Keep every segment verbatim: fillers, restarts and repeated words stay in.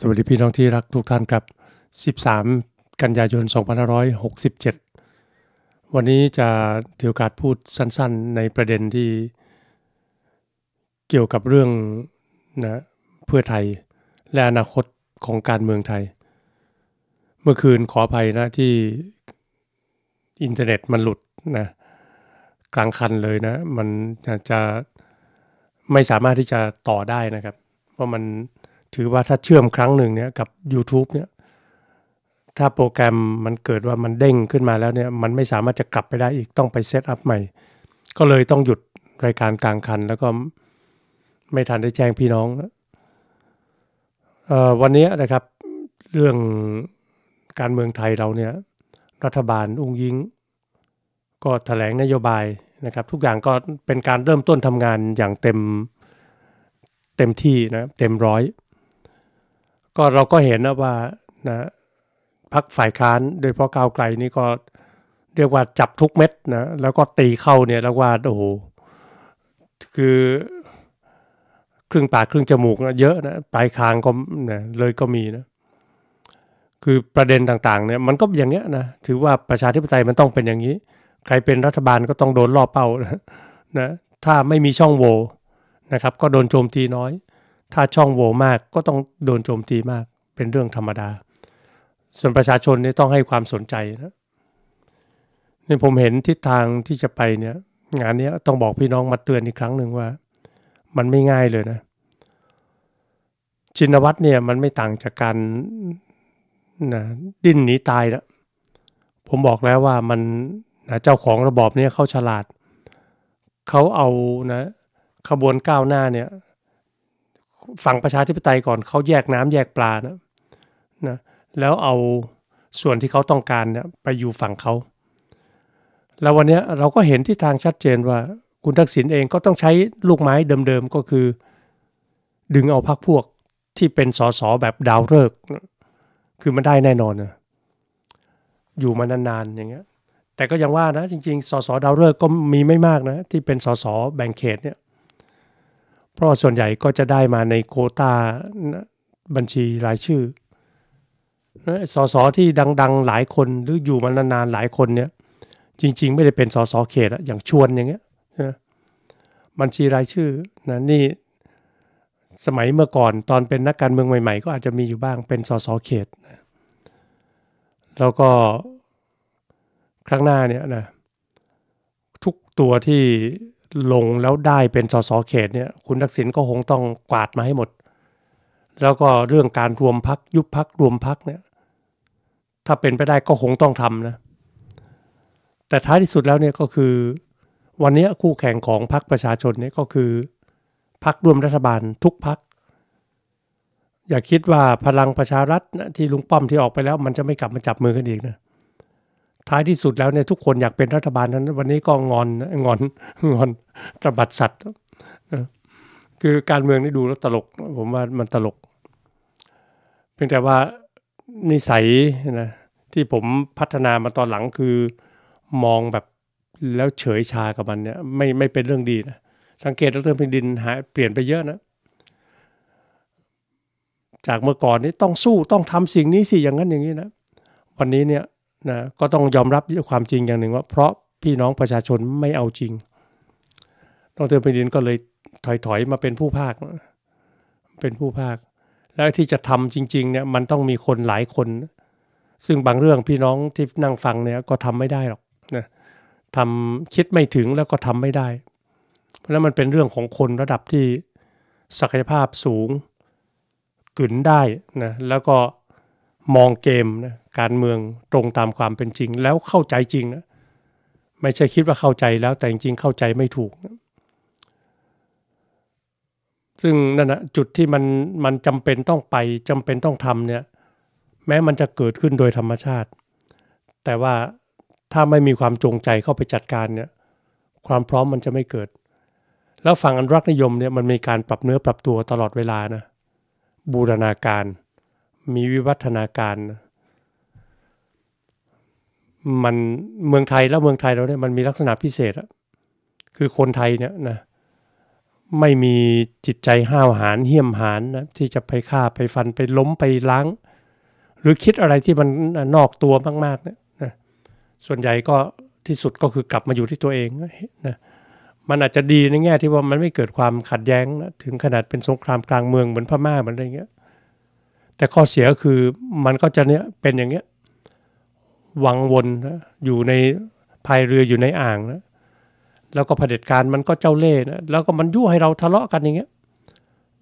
สวัสดีพี่น้องที่รักทุกท่านครับสิบสามกันยายนสองพันห้าร้อยหกสิบเจ็ดวันนี้จะถือโอกาสพูดสั้นๆในประเด็นที่เกี่ยวกับเรื่องนะเพื่อไทยและอนาคตของการเมืองไทยเมื่อคืนขออภัยนะที่อินเทอร์เน็ตมันหลุดนะกลางคันเลยนะมันจะไม่สามารถที่จะต่อได้นะครับเพราะมันถือว่าถ้าเชื่อมครั้งหนึ่งเนี่ยกับ YouTube เนี่ยถ้าโปรแกรมมันเกิดว่ามันเด้งขึ้นมาแล้วเนี่ยมันไม่สามารถจะกลับไปได้อีกต้องไปเซตอัพใหม่ก็เลยต้องหยุดรายการกลางคันแล้วก็ไม่ทันได้แจ้งพี่น้องนะเอ่อวันนี้นะครับเรื่องการเมืองไทยเราเนี่ยรัฐบาลอุ้งอิ๊งก็แถลงนโยบายนะครับทุกอย่างก็เป็นการเริ่มต้นทำงานอย่างเต็มเต็มที่นะเต็มร้อยก็เราก็เห็นนะว่านะพรรคฝ่ายค้านโดยเฉพาะก้าวไกลนี่ก็เรียกว่าจับทุกเม็ดนะแล้วก็ตีเข้าเนี่ยแล้วว่าโอ้โหคือครึ่งปากครึ่งจมูกนะเยอะนะปลายคางก็นะเลยก็มีนะคือประเด็นต่างๆเนี่ยมันก็อย่างเงี้ยนะถือว่าประชาธิปไตยมันต้องเป็นอย่างนี้ใครเป็นรัฐบาลก็ต้องโดนล่อเป้านะถ้าไม่มีช่องโหว่นะครับก็โดนโจมตีน้อยถ้าช่องโหว่มากก็ต้องโดนโจมตีมากเป็นเรื่องธรรมดาส่วนประชาชนนี่ต้องให้ความสนใจนะนี่ผมเห็นทิศทางที่จะไปเนี่ยงานนี้ต้องบอกพี่น้องมาเตือนอีกครั้งหนึ่งว่ามันไม่ง่ายเลยนะชินวัตรเนี่ยมันไม่ต่างจากการนะดิ้นหนีตายนะผมบอกแล้วว่ามันนะเจ้าของระบอบเนี่ยเขาฉลาดเขาเอานะขบวนก้าวหน้าเนี่ยฝั่งประชาธิปไตยก่อนเขาแยกน้ำแยกปลานะนะแล้วเอาส่วนที่เขาต้องการเนี่ยไปอยู่ฝั่งเขาแล้ววันนี้เราก็เห็นทิศทางชัดเจนว่าคุณทักษิณเองก็ต้องใช้ลูกไม้เดิมๆก็คือดึงเอาพรรคพวกที่เป็นสสแบบดาวฤกษ์คือมันได้แน่นอนนะอยู่มานานๆอย่างเงี้ยแต่ก็ยังว่านะจริงๆสสดาวฤกษ์ก็มีไม่มากนะที่เป็นสสแบ่งเขตเนี่ยเพราะส่วนใหญ่ก็จะได้มาในโควต้าบัญชีรายชื่อสสที่ดังๆหลายคนหรืออยู่มานานๆหลายคนเนี่ยจริงๆไม่ได้เป็นสสเขตอย่างชวนอย่างเงี้ยบัญชีรายชื่อนะนี่สมัยเมื่อก่อนตอนเป็นนักการเมืองใหม่ๆก็อาจจะมีอยู่บ้างเป็นสสเขตแล้วก็ครั้งหน้าเนี่ยนะทุกตัวที่ลงแล้วได้เป็นสสเขตเนี่ยคุณทักษิณก็คงต้องกวาดมาให้หมดแล้วก็เรื่องการรวมพรรคยุบพรรครวมพรรคเนี่ยถ้าเป็นไปได้ก็คงต้องทำนะแต่ท้ายที่สุดแล้วเนี่ยก็คือวันนี้คู่แข่งของพรรคประชาชนเนี่ยก็คือพรรคร่วมรัฐบาลทุกพรรคอย่าคิดว่าพลังประชารัฐนะที่ลุงป้อมที่ออกไปแล้วมันจะไม่กลับมาจับมือกันอีกนะท้ายที่สุดแล้วเนี่ยทุกคนอยากเป็นรัฐบาลนั้นวันนี้ก็งอนงอนงอนตบัดสัตว์คือการเมืองนี่ดูแล้วตลกผมว่ามันตลกเพียงแต่ว่านิสัยนะที่ผมพัฒนามาตอนหลังคือมองแบบแล้วเฉยชากับมันเนี่ยไม่ไม่เป็นเรื่องดีนะสังเกตดร.พินดินหายเปลี่ยนไปเยอะนะจากเมื่อก่อนนี่ต้องสู้ต้องทำสิ่งนี้สิอย่างนั้นอย่างนี้นะวันนี้เนี่ยนะก็ต้องยอมรับความจริงอย่างหนึ่งว่าเพราะพี่น้องประชาชนไม่เอาจริงดร.พินดินก็เลยถอยๆมาเป็นผู้ภาคเป็นผู้ภาคแล้วที่จะทำจริงๆเนี่ยมันต้องมีคนหลายคนซึ่งบางเรื่องพี่น้องที่นั่งฟังเนี่ยก็ทำไม่ได้หรอกนะทำคิดไม่ถึงแล้วก็ทำไม่ได้เพราะนั้นมันเป็นเรื่องของคนระดับที่ศักยภาพสูงกลืนได้นะแล้วก็มองเกมนะการเมืองตรงตามความเป็นจริงแล้วเข้าใจจริงนะไม่ใช่คิดว่าเข้าใจแล้วแต่จริงๆเข้าใจไม่ถูกนะซึ่งนั่นนะจุดที่มันมันจำเป็นต้องไปจำเป็นต้องทำเนี่ยแม้มันจะเกิดขึ้นโดยธรรมชาติแต่ว่าถ้าไม่มีความจงใจเข้าไปจัดการเนี่ยความพร้อมมันจะไม่เกิดแล้วฝั่งอนุรักษนิยมเนี่ยมันมีการปรับเนื้อปรับตัวตลอดเวลานะบูรณาการมีวิวัฒนาการนะมันเมืองไทยแล้วเมืองไทยเราเนี่ยมันมีลักษณะพิเศษอะคือคนไทยเนี่ยนะ ไม่มีจิตใจห้าวหาญเหี้ยมหาญนะที่จะไปฆ่าไปฟันไปล้มไปล้างหรือคิดอะไรที่มันนอกตัวมากๆเนี่ยนะส่วนใหญ่ก็ที่สุดก็คือกลับมาอยู่ที่ตัวเองนะมันอาจจะดีในแง่ที่ว่ามันไม่เกิดความขัดแย้งนะถึงขนาดเป็นสงครามกลางเมืองเหมือนพม่าเหมือนอะไรเงี้ยแต่ข้อเสียก็คือมันก็จะเนี้ยเป็นอย่างเงี้ยวังวนนะอยู่ในพายเรืออยู่ในอ่างนะแล้วก็เผด็จการมันก็เจ้าเล่ห์นะแล้วก็มันยั่วให้เราทะเลาะกันอย่างเงี้ย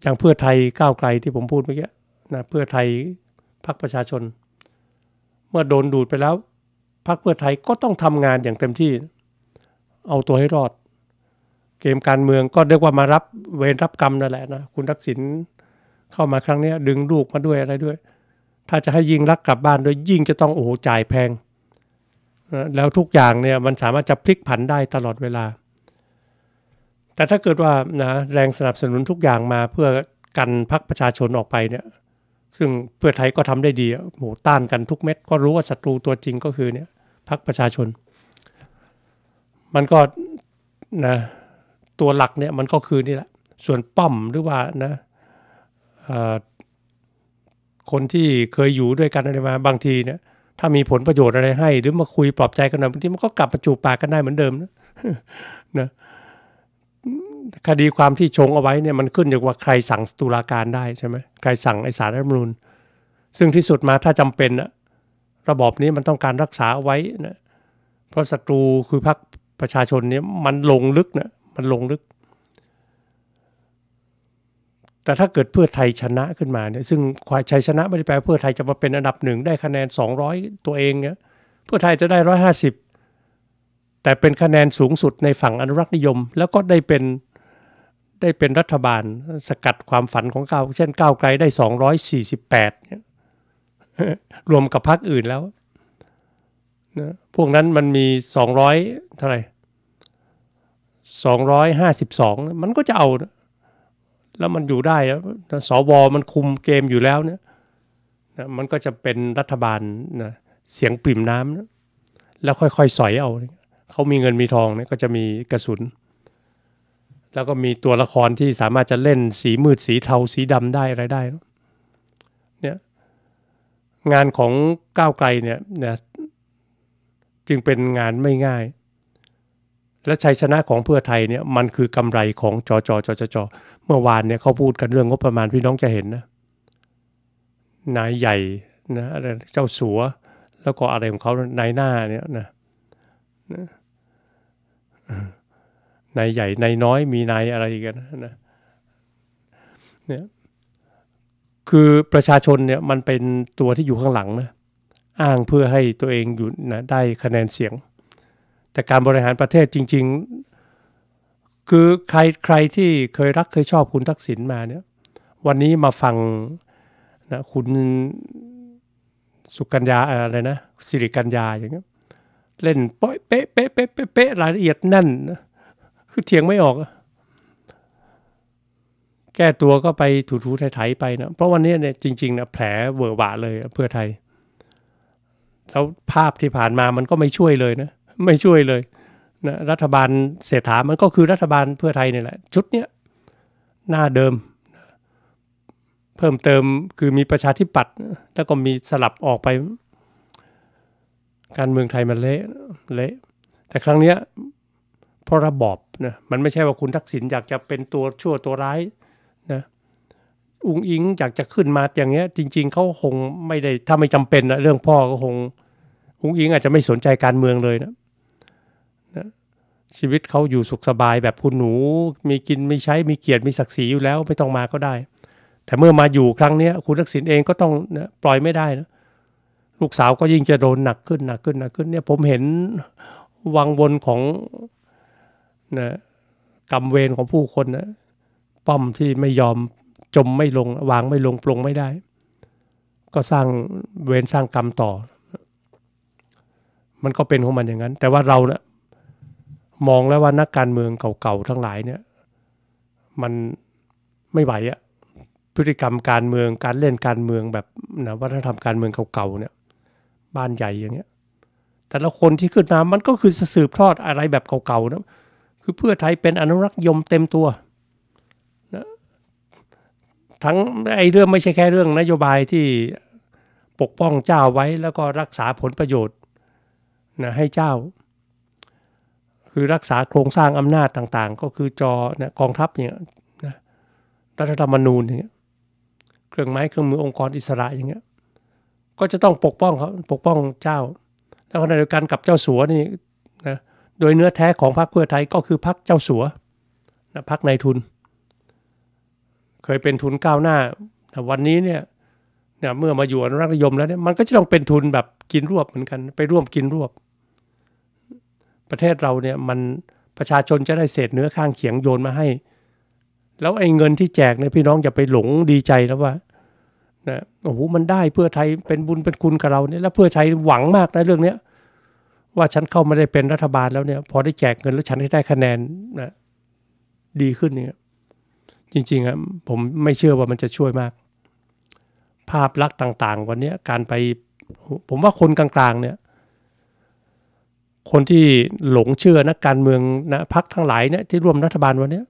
อย่างเพื่อไทยก้าวไกลที่ผมพูดเมื่อกี้นะเพื่อไทยพรรคประชาชนเมื่อโดนดูดไปแล้วพรรคเพื่อไทยก็ต้องทำงานอย่างเต็มที่เอาตัวให้รอดเกมการเมืองก็เรียกว่ามารับเวรรับกรรมนั่นแหละนะคุณทักษิณเข้ามาครั้งนี้ดึงลูกมาด้วยอะไรด้วยถ้าจะให้ยิ่งรักกลับบ้านโดยยิ่งจะต้องโอ้โหจ่ายแพงแล้วทุกอย่างเนี่ยมันสามารถจะพลิกผันได้ตลอดเวลาแต่ถ้าเกิดว่านะแรงสนับสนุนทุกอย่างมาเพื่อกันพรรคประชาชนออกไปเนี่ยซึ่งเพื่อไทยก็ทำได้ดีโหต้านกันทุกเม็ดก็รู้ว่าศัตรูตัวจริงก็คือเนี่ยพรรคประชาชนมันก็นะตัวหลักเนี่ยมันก็คือนี่แหละส่วนป้อมหรือว่านะคนที่เคยอยู่ด้วยกันอะไรมาบางทีเนี่ยถ้ามีผลประโยชน์อะไรให้หรือมาคุยปลอบใจกันหน่อยบางทีมันก็กลับมาจูบปากกันได้เหมือนเดิมนะนะคดีความที่ชงเอาไว้เนี่ยมันขึ้นอยู่ว่าใครสั่งตุลาการได้ใช่ไหมใครสั่งไอ้ศาลรัฐธรรมนูญซึ่งที่สุดมาถ้าจำเป็นนะระบอบนี้มันต้องการรักษาไว้นะเพราะศัตรูคือพรรคประชาชนเนี่ยมันลงลึกนะมันลงลึกแต่ถ้าเกิดเพื่อไทยชนะขึ้นมาเนี่ยซึ่งความชัยชนะไม่ได้แปลเพื่อไทยจะมาเป็นอันดับหนึ่งได้คะแนนสองร้อยตัวเองเนี่ยเพื่อไทยจะได้หนึ่งร้อยห้าสิบแต่เป็นคะแนนสูงสุดในฝั่งอนุรักษนิยมแล้วก็ได้เป็นได้เป็นรัฐบาลสกัดความฝันของก้าวเช่นก้าวไกลได้สองร้อยสี่สิบแปดเนี่ยรวมกับพรรคอื่นแล้วนะพวกนั้นมันมีสองร้อยเท่าไหร่สองร้อยห้าสิบสองมันก็จะเอาแล้วมันอยู่ได้สวมันคุมเกมอยู่แล้วเนี่ยนะมันก็จะเป็นรัฐบาลนะเสียงปริ่มน้ำนะแล้วค่อยๆสอยเอาเขามีเงินมีทองเนี่ยก็จะมีกระสุนแล้วก็มีตัวละครที่สามารถจะเล่นสีมืดสีเทาสีดำได้อะไรได้เนี่ยงานของก้าวไกลเนี่ยนะจึงเป็นงานไม่ง่ายและชัยชนะของเพื่อไทยเนี่ยมันคือกำไรของจจจจเมื่อวานเนี่ยเขาพูดกันเรื่องงบประมาณพี่น้องจะเห็นนะนายใหญ่นะอะไรเจ้าสัวแล้วก็อะไรของเขานายหน้าเนี่ยนะนายใหญ่นายน้อยมีนายอะไรกันนะเนี่ยคือประชาชนเนี่ยมันเป็นตัวที่อยู่ข้างหลังนะอ้างเพื่อให้ตัวเองอยู่นะได้คะแนนเสียงแต่การบริหารประเทศจริงๆคือใครใครที่เคยรักเคยชอบคุณทักษิณมาเนี่ยวันนี้มาฟังนะคุณสุกัญญาอะไรนะสิริกัญญาอย่างเงี้ยเล่นเป๊ะเป๊ะเป๊ะเป๊ะเป๊ะรายละเอียดแน่นนะคือเถียงไม่ออกแก้ตัวก็ไปถูๆไถๆไปนะเพราะวันนี้เนี่ยจริงๆนะแผลเวอะหวะเลยเพื่อไทยแล้วภาพที่ผ่านมามันก็ไม่ช่วยเลยนะไม่ช่วยเลยนะรัฐบาลเศรษฐามันก็คือรัฐบาลเพื่อไทยนี่แหละชุดเนี้ยหน้าเดิมเพิ่มเติมคือมีประชาธิปัตย์แล้วก็มีสลับออกไปการเมืองไทยมันเละเละแต่ครั้งเนี้ยเพราะระบอบนะมันไม่ใช่ว่าคุณทักษิณอยากจะเป็นตัวชั่วตัวร้ายนะอุ้งอิงอยากจะขึ้นมาอย่างเงี้ยจริงๆเขาคงไม่ได้ถ้าไม่จำเป็นนะเรื่องพ่อก็คงอุ้งอิงอาจจะไม่สนใจการเมืองเลยนะนะชีวิตเขาอยู่สุขสบายแบบคุณหนูมีกินมีใช้มีเกียรติมีศักดิ์ศรีอยู่แล้วไม่ต้องมาก็ได้แต่เมื่อมาอยู่ครั้งเนี้ยคุณทักษิณเองก็ต้องนะปล่อยไม่ได้นะลูกสาวก็ยิ่งจะโดนหนักขึ้นหนักขึ้นหนักขึ้นเนี่ยผมเห็นวังวนของนะกรรมเวรของผู้คนนะป้อมที่ไม่ยอมจมไม่ลงวางไม่ลงปลงไม่ได้ก็สร้างเวรสร้างกรรมต่อมันก็เป็นของมันอย่างนั้นแต่ว่าเราเนี่ยมองแล้วว่านักการเมืองเก่าๆทั้งหลายเนี่ยมันไม่ไหวอะพฤติกรรมการเมืองการเล่นการเมืองแบบนะวัฒนธรรมการเมืองเก่าๆเนี่ยบ้านใหญ่อย่างเงี้ยแต่ละคนที่ขึ้นมามันก็คือสืบทอดอะไรแบบเก่าๆนะคือเพื่อไทยเป็นอนุรักษ์นิยมเต็มตัว ทั้งไอ้เรื่องไม่ใช่แค่เรื่องนโยบายที่ปกป้องเจ้าไว้แล้วก็รักษาผลประโยชน์นะให้เจ้าคือรักษาโครงสร้างอำนาจต่างๆก็คือจอนะกองทัพเนี่ยนะรัฐธรรมนูญอย่างเงี้ยเครื่องไม้เครื่องมือองค์กรอิสระอย่างเงี้ยก็จะต้องปกป้องเขาปกป้องเจ้าแล้วขณะเดียวกันกับเจ้าสัวนี่นะโดยเนื้อแท้ของพรรคเพื่อไทยก็คือพรรคเจ้าสัวนะพรรคนายทุนเคยเป็นทุนก้าวหน้าแต่วันนี้เนี่ยนะเมื่อมาอยู่อนุรักษนิยมแล้วเนี่ยมันก็จะต้องเป็นทุนแบบกินรวบเหมือนกันไปร่วมกินรวบประเทศเราเนี่ยมันประชาชนจะได้เศษเนื้อข้างเขียงโยนมาให้แล้วไอ้เงินที่แจกเนี่ยพี่น้องอย่าไปหลงดีใจแล้วว่านะโอ้โหมันได้เพื่อไทยเป็นบุญเป็นคุณกับเราเนี่ยแล้วเพื่อไทยหวังมากนะเรื่องเนี้ยว่าฉันเข้ามาได้เป็นรัฐบาลแล้วเนี่ยพอได้แจกเงินแล้วฉันได้คะแนนนะดีขึ้นเนี่ยจริงๆอ่ะผมไม่เชื่อว่ามันจะช่วยมากภาพลักษณ์ต่างๆวันนี้การไปผมว่าคนกลางๆเนี่ยคนที่หลงเชื่อนักการเมืองนะพรรคทั้งหลายเนี่ยที่ร่วมรัฐบาลวันนี้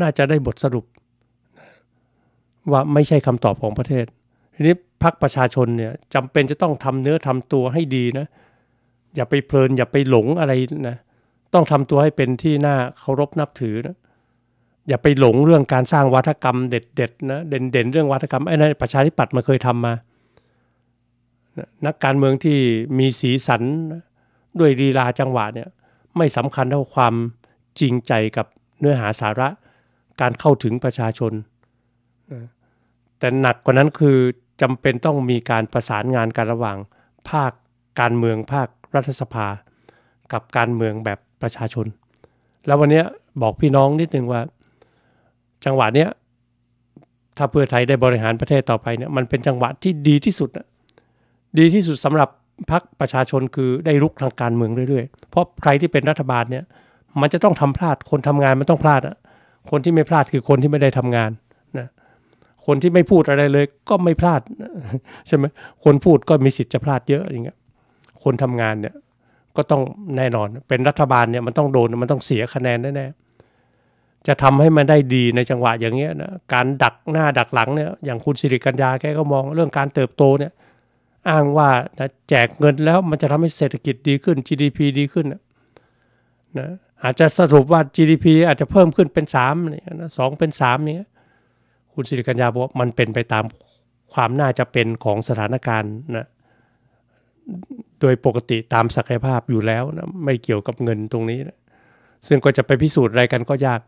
น่าจะได้บทสรุปว่าไม่ใช่คำตอบของประเทศทีนี้พรรคประชาชนเนี่ยจำเป็นจะต้องทำเนื้อทำตัวให้ดีนะอย่าไปเพลินอย่าไปหลงอะไรนะต้องทำตัวให้เป็นที่น่าเคารพนับถือนะอย่าไปหลงเรื่องการสร้างวาทกรรมเด็ดๆนะเด่นๆเรื่องวาทกรรมไอ้นั่นประชาธิปัตย์มันเคยทำมานักการเมืองที่มีสีสันด้วยลีลาจังหวะเนี่ยไม่สำคัญเท่าความจริงใจกับเนื้อหาสาระการเข้าถึงประชาชนแต่หนักกว่านั้นคือจำเป็นต้องมีการประสานงานกันระหว่างภาคการเมืองภาครัฐสภากับการเมืองแบบประชาชนแล้ววันนี้บอกพี่น้องนิดนึงว่าจังหวะเนี้ยถ้าเพื่อไทยได้บริหารประเทศต่อไปเนี่ยมันเป็นจังหวะที่ดีที่สุดดีที่สุดสำหรับพรรคประชาชนคือได้ลุกทางการเมืองเรื่อยๆเพราะใครที่เป็นรัฐบาลเนี่ยมันจะต้องทำพลาดคนทำงานมันต้องพลาดอ่ะคนที่ไม่พลาดคือคนที่ไม่ได้ทำงานนะคนที่ไม่พูดอะไรเลยก็ไม่พลาดใช่ไหมคนพูดก็มีสิทธิ์จะพลาดเยอะอย่างเงี้ยคนทำงานเนี่ยก็ต้องแน่นอนเป็นรัฐบาลเนี่ยมันต้องโดนมันต้องเสียคะแนนแน่ๆจะทำให้มันได้ดีในจังหวะอย่างเงี้ยนะการดักหน้าดักหลังเนี่ยอย่างคุณสิริกัญญาแกก็มองเรื่องการเติบโตเนี่ยอ้างว่าแจกเงินแล้วมันจะทำให้เศรษฐกิจดีขึ้น จี ดี พี ดีขึ้นนะอาจจะสรุปว่า จี ดี พี อาจจะเพิ่มขึ้นเป็นสามเนี่ยนะสองเป็นสามเนี่ยคุณสิริกัญญาบอกว่ามันเป็นไปตามความน่าจะเป็นของสถานการณ์นะโดยปกติตามศักยภาพอยู่แล้วนะไม่เกี่ยวกับเงินตรงนี้นะซึ่งก็จะไปพิสูจน์อะไรกันก็ยาก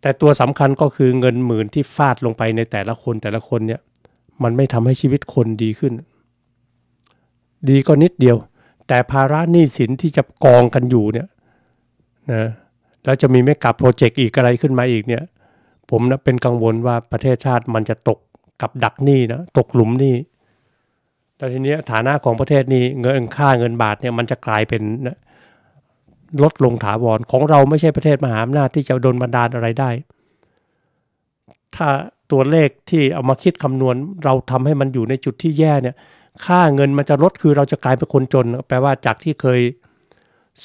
แต่ตัวสำคัญก็คือเงินหมื่นที่ฟาดลงไปในแต่ละคนแต่ละคนเนี่ยมันไม่ทำให้ชีวิตคนดีขึ้นดีก็นิดเดียวแต่ภาระหนี้สินที่จะกองกันอยู่เนี่ยนะแล้วจะมีเมกะโปรเจกต์อีกอะไรขึ้นมาอีกเนี่ยผมนะเป็นกังวลว่าประเทศชาติมันจะตกกับดักหนี้นะตกหลุมหนี้แล้วทีนี้ฐานะของประเทศนี้เงินค่าเงินบาทเนี่ยมันจะกลายเป็นนะลดลงถาวรของเราไม่ใช่ประเทศมหาอำนาจที่จะโดนบันดาลอะไรได้ถ้าตัวเลขที่เอามาคิดคำนวณเราทำให้มันอยู่ในจุดที่แย่เนี่ยค่าเงินมันจะลดคือเราจะกลายเป็นคนจนแปลว่าจากที่เคย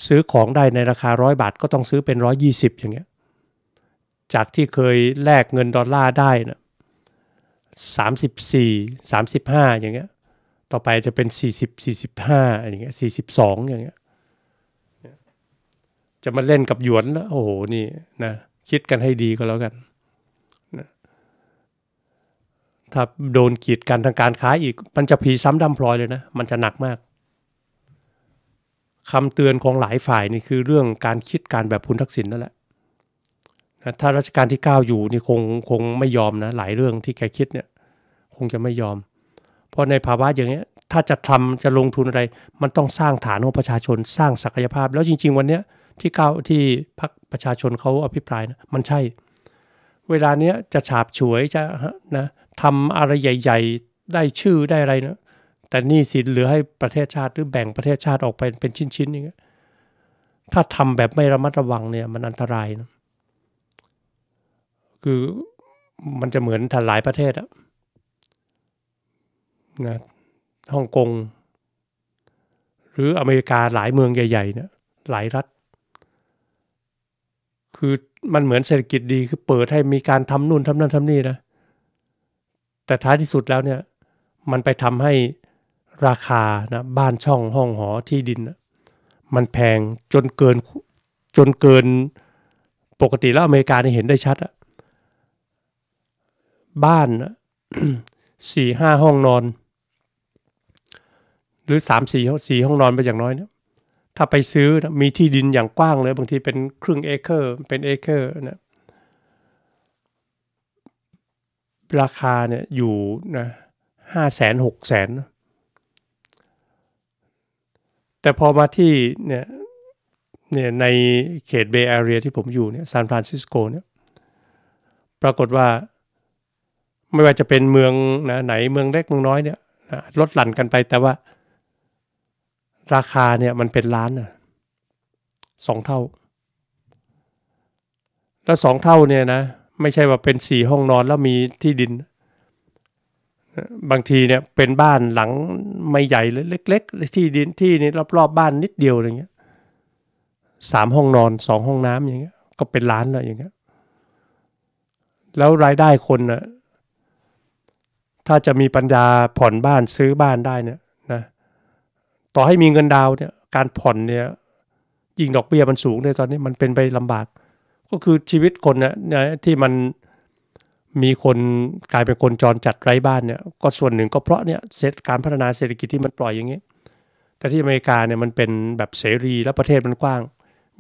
ซื้อของได้ในราคาร้อยบาทก็ต้องซื้อเป็นร้อยยี่สิบอย่างเงี้ยจากที่เคยแลกเงินดอลลาร์ได้นะสามสิบสี่สามสิบห้าอย่างเงี้ยต่อไปจะเป็นสี่สิบสี่สิบห้าอย่างเงี้ยสี่สิบสองอย่างเงี้ยจะมาเล่นกับหยวนแล้วโอ้โหนี่นะคิดกันให้ดีก็แล้วกันถ้าโดนกีดกันทางการค้าอีกมันจะผีซ้ำดำพลอยเลยนะมันจะหนักมากคำเตือนของหลายฝ่ายนี่คือเรื่องการคิดการแบบคุณทักษิณนั่นแหละนะถ้ารัชกาลที่เก้าอยู่นี่คงคงไม่ยอมนะหลายเรื่องที่แกคิดเนี่ยคงจะไม่ยอมเพราะในภาวะอย่างเงี้ยถ้าจะทำจะลงทุนอะไรมันต้องสร้างฐานของประชาชนสร้างศักยภาพแล้วจริงๆวันเนี้ยที่เก้าที่พรรคประชาชนเขาอภิปรายนะมันใช่เวลาเนี้ยจะฉาบฉวยจะนะทำอะไรใหญ่ๆได้ชื่อได้อะไรนะแต่หนี้สินเหลือให้ประเทศชาติหรือแบ่งประเทศชาติออกไปเป็นชิ้นๆอย่างเงี้ยถ้าทำแบบไม่ระมัดระวังเนี่ยมันอันตรายนะคือมันจะเหมือนทันหลายประเทศอะนะฮ่องกงหรืออเมริกาหลายเมืองใหญ่ๆเนี่ยหลายรัฐคือ มันเหมือนเศรษฐกิจดีคือเปิดให้มีการทำนู่นทำนั่นทำนี่นะแต่ท้ายที่สุดแล้วเนี่ยมันไปทำให้ราคานะบ้านช่องห้องหอที่ดินนะมันแพงจนเกินจนเกินปกติแล้วอเมริกานี่เห็นได้ชัดอะบ้านนะ สี่ห้าห้องนอนหรือสามสี่สี่ห้องนอนไปอย่างน้อยเนี่ยถ้าไปซื้อนะมีที่ดินอย่างกว้างเลยบางทีเป็นครึ่งเอเคอร์เป็นเอเคอร์นะราคาเนี่ยอยู่นะห้าแสนหกแสนแต่พอมาที่เนี่ยเนี่ยในเขตเบย์แอเรียที่ผมอยู่เนี่ยซานฟรานซิสโกเนี่ยปรากฏว่าไม่ว่าจะเป็นเมืองนะไหนเมืองเล็กเมืองน้อยเนี่ยลดหลั่นกันไปแต่ว่าราคาเนี่ยมันเป็นล้านนะสองเท่าแล้วสองเท่าเนี่ยนะไม่ใช่ว่าเป็นสี่ห้องนอนแล้วมีที่ดินบางทีเนี่ยเป็นบ้านหลังไม่ใหญ่เลยเล็กๆที่ดินที่นี่รอบๆบ้านนิดเดียวอะไรเงี้ยสามห้องนอนสองห้องน้ำอย่างเงี้ยก็เป็นล้านแล้วอย่างเงี้ยแล้วรายได้คนนะถ้าจะมีปัญญาผ่อนบ้านซื้อบ้านได้เนี่ยนะต่อให้มีเงินดาวเนี่ยการผ่อนเนี่ยยิ่งดอกเบี้ยมันสูงเลยตอนนี้มันเป็นไปลำบากก็คือชีวิตคนเนี่ยที่มันมีคนกลายเป็นคนจรจัดไร้บ้านเนี่ยก็ส่วนหนึ่งก็เพราะเนี่ยเศรษฐการพัฒนาเศรษฐกิจที่มันปล่อยอย่างนี้แต่ที่อเมริกาเนี่ยมันเป็นแบบเสรีและประเทศมันกว้าง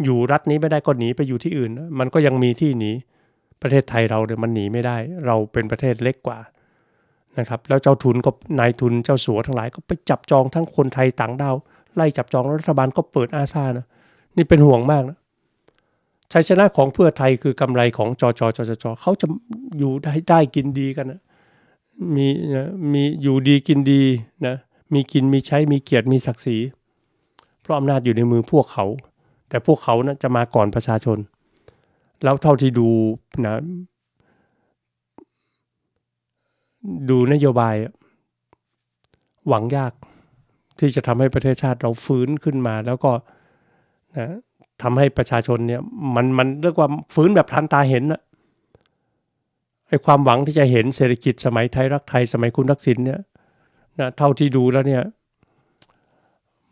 อยู่รัฐนี้ไม่ได้ก็หนีไปอยู่ที่อื่นมันก็ยังมีที่หนีประเทศไทยเราเนี่ยมันหนีไม่ได้เราเป็นประเทศเล็กกว่านะครับแล้วเจ้าทุนก็นายทุนเจ้าสัวทั้งหลายก็ไปจับจองทั้งคนไทยต่างดาวไล่จับจองรัฐบาลก็เปิดอาซานะนี่เป็นห่วงมากนะชัยชนะของเพื่อไทยคือกำไรของจจจจจเขาจะอยู่ได้ได้กินดีกันนะมีนะมีอยู่ดีกินดีนะมีกินมีใช้มีเกียรติมีศักดิ์ศรีเพราะอำนาจอยู่ในมือพวกเขาแต่พวกเขานะจะมาก่อนประชาชนแล้วเท่าที่ดูนะดูนโยบายหวังยากที่จะทำให้ประเทศชาติเราฟื้นขึ้นมาแล้วก็นะทำให้ประชาชนเนี่ยมันมันเรียกว่าฟื้นแบบทันตาเห็นนะไอ้ความหวังที่จะเห็นเศรษฐกิจสมัยไทยรักไทยสมัยคุณทักษิณเนี่ยนะเท่าที่ดูแล้วเนี่ย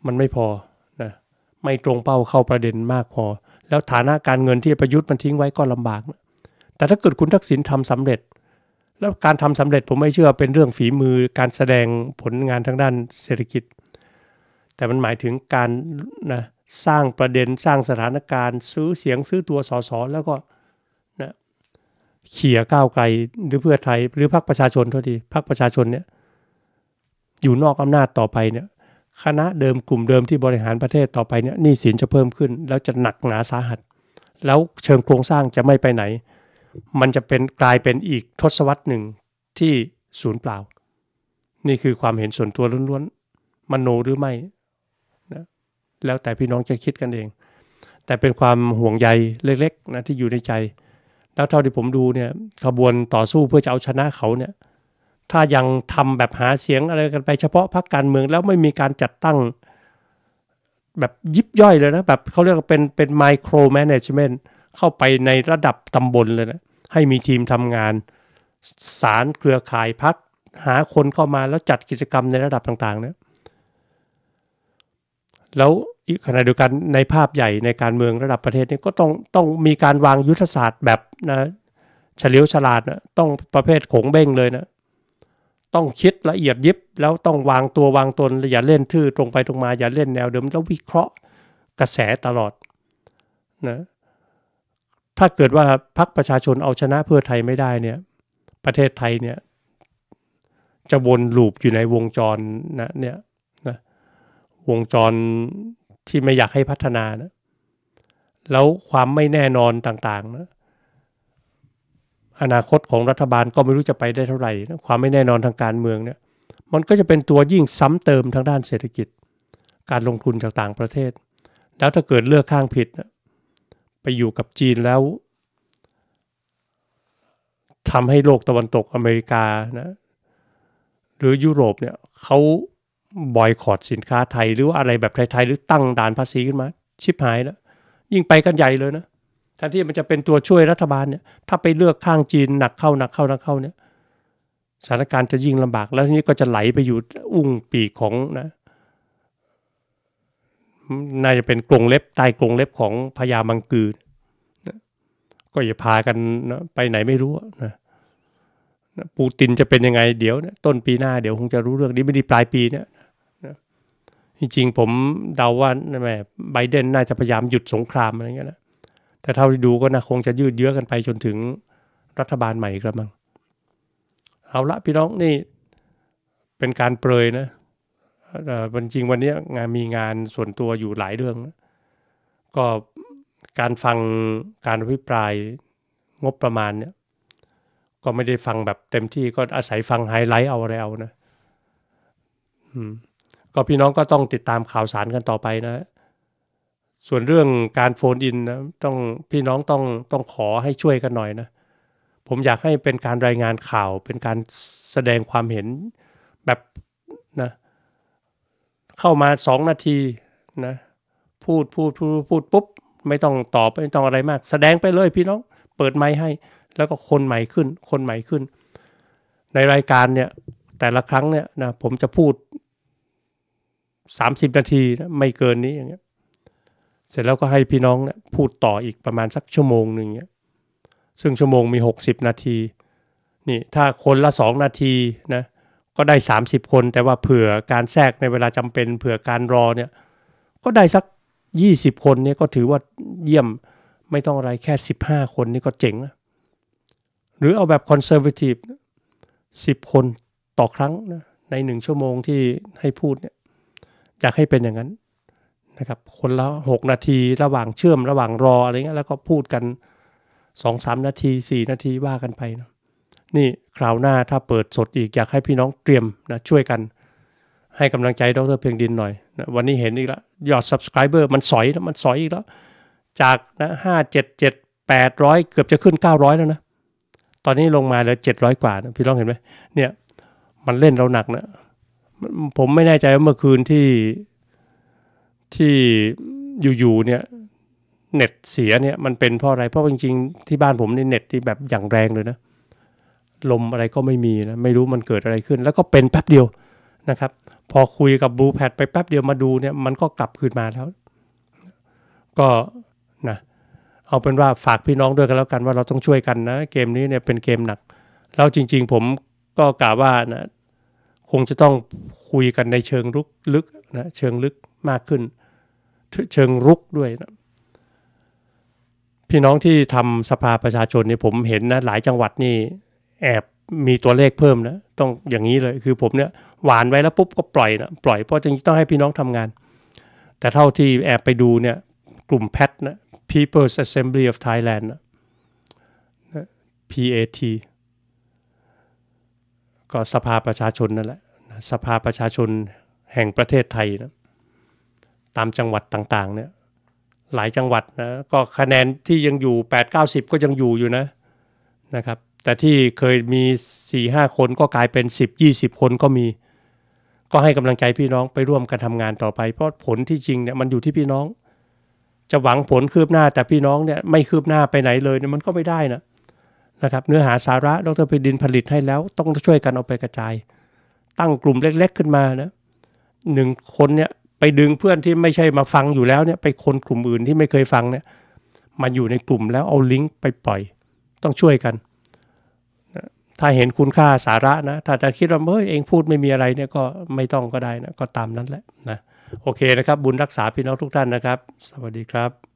มันไม่พอนะไม่ตรงเป้าเข้าประเด็นมากพอแล้วฐานะการเงินที่ประยุทธ์มันทิ้งไว้ก็ลำบากนะแต่ถ้าเกิดคุณทักษิณทำสำเร็จแล้วการทำสำเร็จผมไม่เชื่อเป็นเรื่องฝีมือการแสดงผลงานทางด้านเศรษฐกิจแต่มันหมายถึงการนะสร้างประเด็นสร้างสถานการณ์ซื้อเสียงซื้อตัวสสแล้วก็นะเขี่ยก้าวไกลหรือเพื่อไทยหรือพรรคประชาชนเท่าที่พรรคประชาชนเนี่ยอยู่นอกอำนาจต่อไปเนี่ยคณะเดิมกลุ่มเดิมที่บริหารประเทศต่อไปเนี่ยหนี้สินจะเพิ่มขึ้นแล้วจะหนักหนาสาหัสแล้วเชิงโครงสร้างจะไม่ไปไหนมันจะเป็นกลายเป็นอีกทศวรรษหนึ่งที่ศูนย์เปล่านี่คือความเห็นส่วนตัวล้วนๆมโนหรือไม่นะแล้วแต่พี่น้องจะคิดกันเองแต่เป็นความห่วงใยเล็กๆนะที่อยู่ในใจแล้วเท่าที่ผมดูเนี่ยขบวนต่อสู้เพื่อจะเอาชนะเขาเนี่ยถ้ายังทำแบบหาเสียงอะไรกันไปเฉพาะพรรคการเมืองแล้วไม่มีการจัดตั้งแบบยิบย่อยเลยนะแบบเขาเรียกว่าเป็นเป็นไมโครแมเนจเมนต์เข้าไปในระดับตำบลเลยนะให้มีทีมทำงานสารเครือข่ายพักหาคนเข้ามาแล้วจัดกิจกรรมในระดับต่างๆเนี่ยแล้วอีกขณะเดียวกันในภาพใหญ่ในการเมืองระดับประเทศนี้ก็ต้องต้องมีการวางยุทธศาสตร์แบบนะเฉลียวฉลาดนะต้องประเภทโขงเบ้งเลยนะต้องคิดละเอียดยิบแล้วต้องวางตัววางตนอย่าเล่นทื่อตรงไปตรงมาอย่าเล่นแนวเดิมแล้ววิเคราะห์กระแสตลอดนะถ้าเกิดว่าพรรคประชาชนเอาชนะเพื่อไทยไม่ได้เนี่ยประเทศไทยเนี่ยจะวนลูปอยู่ในวงจรนะเนี่ยนะวงจรที่ไม่อยากให้พัฒนานะแล้วความไม่แน่นอนต่างๆนะอนาคตของรัฐบาลก็ไม่รู้จะไปได้เท่าไหร่นะความไม่แน่นอนทางการเมืองเนี่ยมันก็จะเป็นตัวยิ่งซ้ำเติมทางด้านเศรษฐกิจการลงทุนจากต่างประเทศแล้วถ้าเกิดเลือกข้างผิดนะไปอยู่กับจีนแล้วทำให้โลกตะวันตกอเมริกานะหรือยุโรปเนี่ยเขาบอยคอตสินค้าไทยหรือว่าอะไรแบบไทยๆหรือตั้งด่านภาษีขึ้นมาชิบหายแล้วยิ่งไปกันใหญ่เลยนะ แทนที่มันจะเป็นตัวช่วยรัฐบาลเนี่ยถ้าไปเลือกข้างจีนหนักเข้าหนักเข้าหนักเข้าเนี่ยสถานการณ์จะยิ่งลำบากแล้วทีนี้ก็จะไหลไปอยู่อุ้งปีกของนะน่าจะเป็นกรงเล็บใต้กรงเล็บของพญามังกรนะก็อย่าพากันนะไปไหนไม่รู้นะนะปูตินจะเป็นยังไงเดี๋ยวนะต้นปีหน้าเดี๋ยวคงจะรู้เรื่องนี้ไม่ดีปลายปีเนี่ยนะจริงๆผมเดาว่าแม่ไบเดนน่าจะพยายามหยุดสงครามอะไรเงี้ยนะแต่เท่าที่ดูก็นะคงจะยืดเยื้อกันไปจนถึงรัฐบาลใหม่กระมังเอาละพี่น้องนี่เป็นการเปรยนะวันจริงวันนี้งานมีงานส่วนตัวอยู่หลายเรื่องนะก็การฟังการอภิปรายงบประมาณเนี่ยก็ไม่ได้ฟังแบบเต็มที่ก็อาศัยฟังไฮไลท์เอาอะไรเอานะก็พี่น้องก็ต้องติดตามข่าวสารกันต่อไปนะส่วนเรื่องการโฟนอินนะต้องพี่น้องต้องต้องขอให้ช่วยกันหน่อยนะผมอยากให้เป็นการรายงานข่าวเป็นการแสดงความเห็นแบบนะเข้ามาสองนาทีนะพูดพูดพูดพูดปุ๊บไม่ต้องตอบไม่ต้องอะไรมากแสดงไปเลยพี่น้องเปิดไมค์ให้แล้วก็คนใหม่ขึ้นคนใหม่ขึ้นในรายการเนี่ยแต่ละครั้งเนี่ยนะผมจะพูดสามสิบนาทีนะไม่เกินนี้อย่างเงี้ยเสร็จแล้วก็ให้พี่น้องเนี่ยพูดต่ออีกประมาณสักชั่วโมงหนึ่งเงี้ยซึ่งชั่วโมงมีหกสิบนาทีนี่ถ้าคนละสองนาทีนะก็ได้สามสิบคนแต่ว่าเผื่อการแทรกในเวลาจำเป็นเผื่อการรอเนี่ยก็ได้สักยี่สิบคนเนี่ยก็ถือว่าเยี่ยมไม่ต้องอะไรแค่สิบห้าคนนี่ก็เจ๋งนะหรือเอาแบบคอนเซอร์เวทีฟสิบคนต่อครั้งนะในหนึ่งชั่วโมงที่ให้พูดเนี่ยอยากให้เป็นอย่างนั้นนะครับคนละหกนาทีระหว่างเชื่อมระหว่างรออะไรเงี้ยแล้วก็พูดกันสองสามนาทีสี่นาทีว่ากันไปนะนี่คราวหน้าถ้าเปิดสดอีกอยากให้พี่น้องเตรียมนะช่วยกันให้กำลังใจดร.เพ็งดินหน่อยนะวันนี้เห็นอีกแล้วยอด ซับสไครเบอร์ มันสอยนะมันสอยอีกแล้วจากนะห้าเจ็ดเจ็ดแปดร้อยเกือบจะขึ้นเก้าร้อยแล้วนะตอนนี้ลงมาเหลือเจ็ดร้อยกว่านะพี่น้องเห็นไหมเนี่ยมันเล่นเราหนักนะผมไม่แน่ใจว่าเมื่อคืนที่ที่อยู่ๆเนี่ยเน็ตเสียเนี่ยมันเป็นเพราะอะไรเพราะจริงๆที่บ้านผมนี่เน็ตที่แบบอย่างแรงเลยนะลมอะไรก็ไม่มีนะไม่รู้มันเกิดอะไรขึ้นแล้วก็เป็นแป๊บเดียวนะครับพอคุยกับบลูแพดไปแป๊บเดียวมาดูเนี่ยมันก็กลับคืนมาแล้วก็นะเอาเป็นว่าฝากพี่น้องด้วยกันแล้วกันว่าเราต้องช่วยกันนะเกมนี้เนี่ยเป็นเกมหนักแล้วจริงๆผมก็กล่าวว่านะคงจะต้องคุยกันในเชิงรุกลึกนะเชิงลึกมากขึ้นเชิงรุกด้วยนะพี่น้องที่ทำสภาประชาชนเนี่ยผมเห็นนะหลายจังหวัดนี่แอบมีตัวเลขเพิ่มนะต้องอย่างนี้เลยคือผมเนี่ยหวานไว้แล้วปุ๊บก็ปล่อยนะปล่อยเพราะจริงๆต้องให้พี่น้องทำงานแต่เท่าที่แอบไปดูเนี่ยกลุ่มแพทนะ People's Assembly of Thailand นะ พี เอ ที ก็สภาประชาชนนั่นแหละสภาประชาชนแห่งประเทศไทยนะตามจังหวัดต่างๆเนี่ยหลายจังหวัดนะก็คะแนนที่ยังอยู่ แปด เก้า สิบ ก็ยังอยู่อยู่นะนะครับแต่ที่เคยมี สี่ ห้า คนก็กลายเป็น สิบ ยี่สิบ คนก็มีก็ให้กำลังใจพี่น้องไปร่วมกันทำงานต่อไปเพราะผลที่จริงเนี่ยมันอยู่ที่พี่น้องจะหวังผลคืบหน้าแต่พี่น้องเนี่ยไม่คืบหน้าไปไหนเลยเนี่ยมันก็ไม่ได้นะนะครับเนื้อหาสาระดร.เพ็งดินผลิตให้แล้วต้องช่วยกันเอาไปกระจายตั้งกลุ่มเล็กๆขึ้นมานะหนึ่งคนเนี่ยไปดึงเพื่อนที่ไม่ใช่มาฟังอยู่แล้วเนี่ยไปคนกลุ่มอื่นที่ไม่เคยฟังเนี่ยมาอยู่ในกลุ่มแล้วเอาลิงก์ไปปล่อยต้องช่วยกันถ้าเห็นคุณค่าสาระนะถ้าจะคิดว่าเฮ้ยเองพูดไม่มีอะไรเนี่ยก็ไม่ต้องก็ได้นะก็ตามนั้นแหละนะโอเคนะครับบุญรักษาพี่น้องทุกท่านนะครับสวัสดีครับ